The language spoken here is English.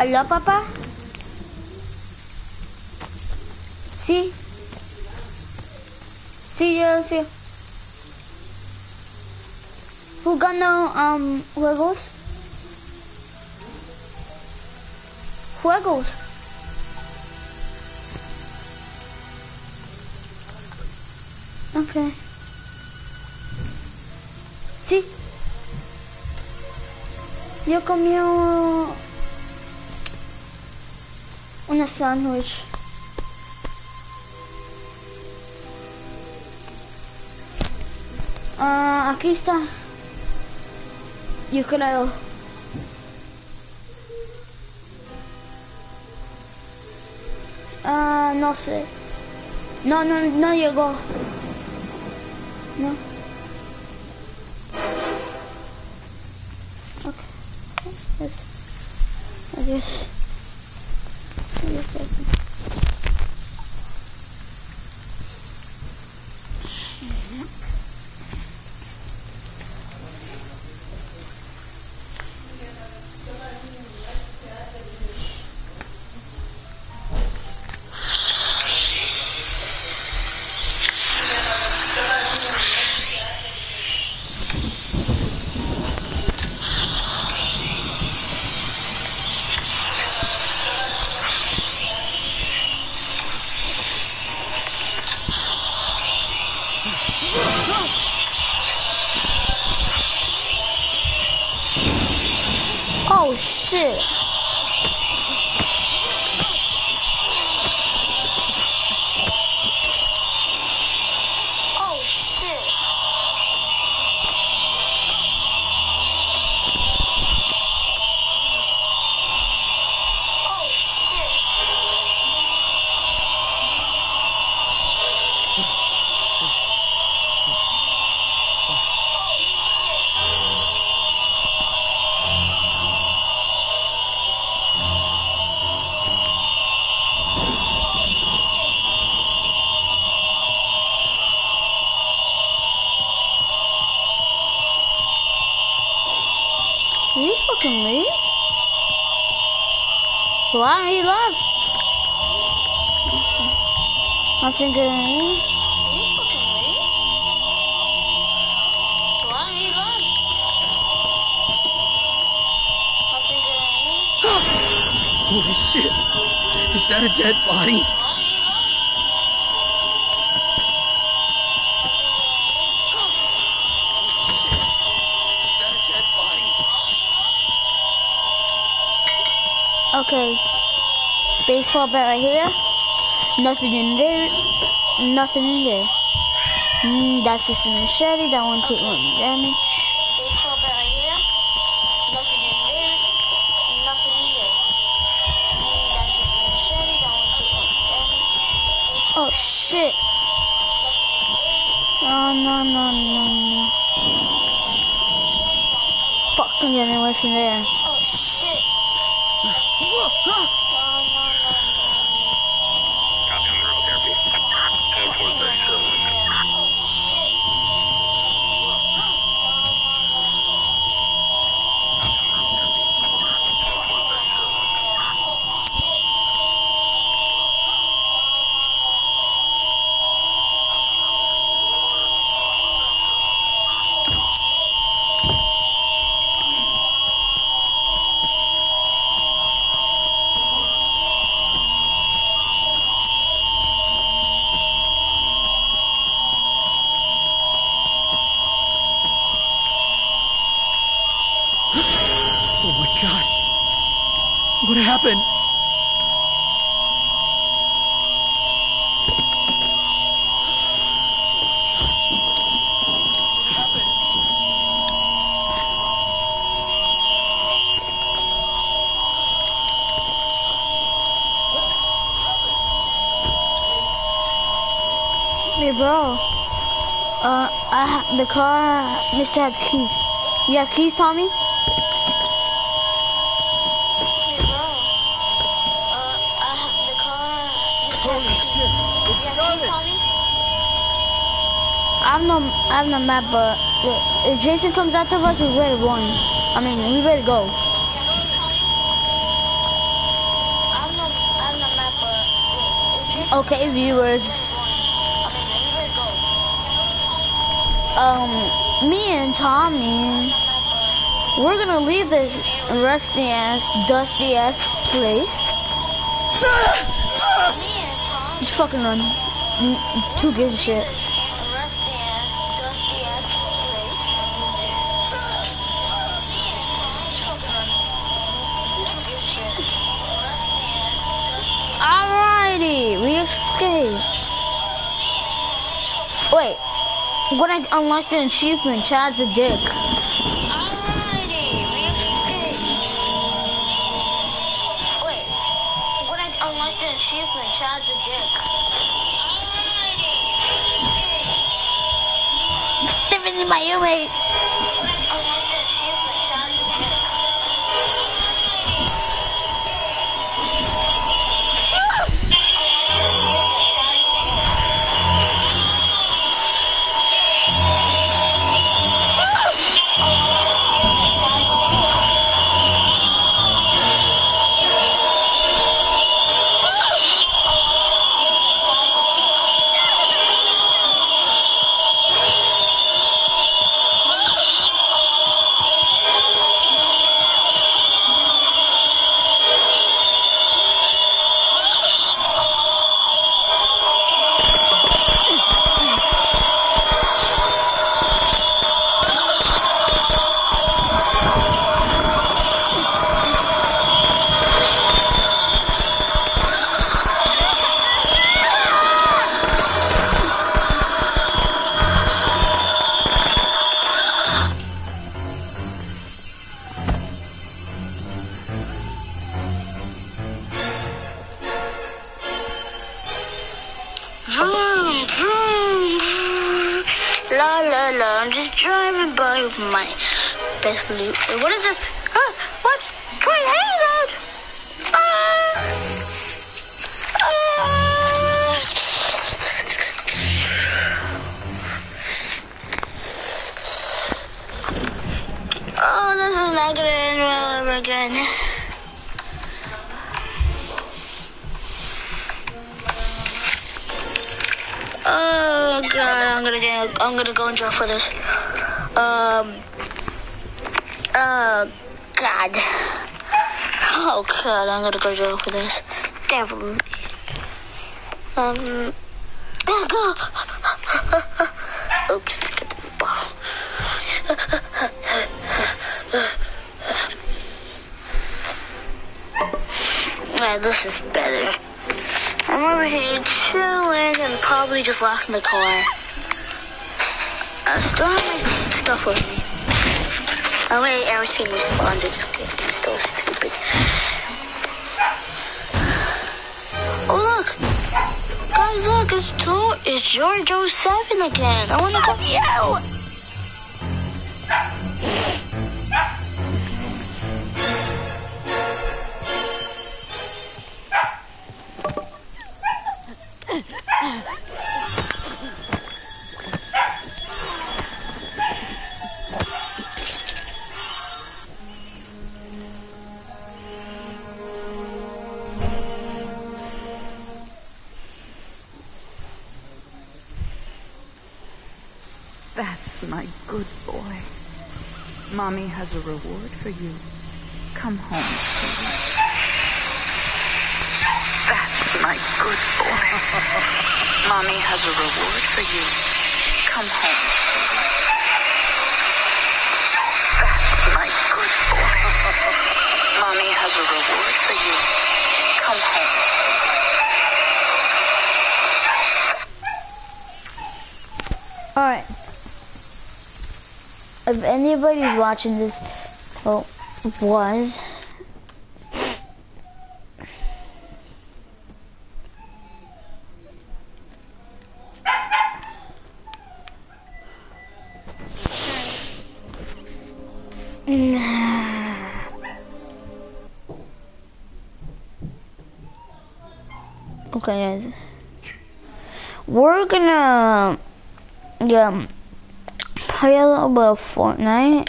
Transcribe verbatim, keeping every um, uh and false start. ¿Aló, papá? Sí. Sí, yo sí. Jugando um, juegos. Juegos. Okay. Sí. Yo comí una sándwich. Uh, aquí está. Yo creo. Ah, uh, no sé. No, no, no llegó. No. Okay. Yes. Yes. Yes. Shit. Oh shit. Oh shit. Did he fucking leave? Why he left? I think it is. Did he fucking leave? Why he left? I think it is. Holy shit! Is that a dead body? Okay, baseball bat right here, nothing in there, nothing in there, mm, that's just a machete, that won't take any damage. Baseball bat right here, nothing in there, nothing in there, mm, that's just a machete, that won't take any damage. Oh shit, oh no no no no, fuck, I'm getting away from there. Oh shit. Whoa, huh? Copy on the road, therapy. Oh my god. What happened? What happened? Hey bro. Uh I ha the car Mister had keys. You have keys, Tommy? I'm not, I'm not mad, but if Jason comes after us, we better run. I mean, we better go. Okay, viewers. Um, me and Tommy, we're gonna leave this rusty ass, dusty ass place. Just fucking run. Who gives a shit? Alrighty, we escaped. Wait, when I unlocked an achievement, Chad's a dick. Alrighty, we escaped. Wait, when I unlocked an achievement, Chad's a dick. Defeated my roommate. What is this? Huh? What? Come on, hang out! Ah! Ah! Oh, this is not gonna end well ever again. Oh God, I'm gonna get, I'm gonna go in jail for this. Um. Oh, God. Oh, God, I'm gonna go jail for this. Definitely. Um. Oh, God. Oops. Get the ball. Yeah, this is better. I'm over here chilling and probably just lost my car. I still have my stuff with me. Oh wait, everything responds, it's so stupid. Oh look! Guys, look, it's, too, it's George oh seven again. I wanna Love go- you! Good boy. Mommy has a reward for you. Come home, Tommy. That's my good boy. Mommy has a reward for you. Come home, Tommy. That's my good boy. Mommy has a reward for you. Come home. All right. If anybody's watching this, well, was, okay, guys, we're gonna, yeah. Play a little bit of Fortnite.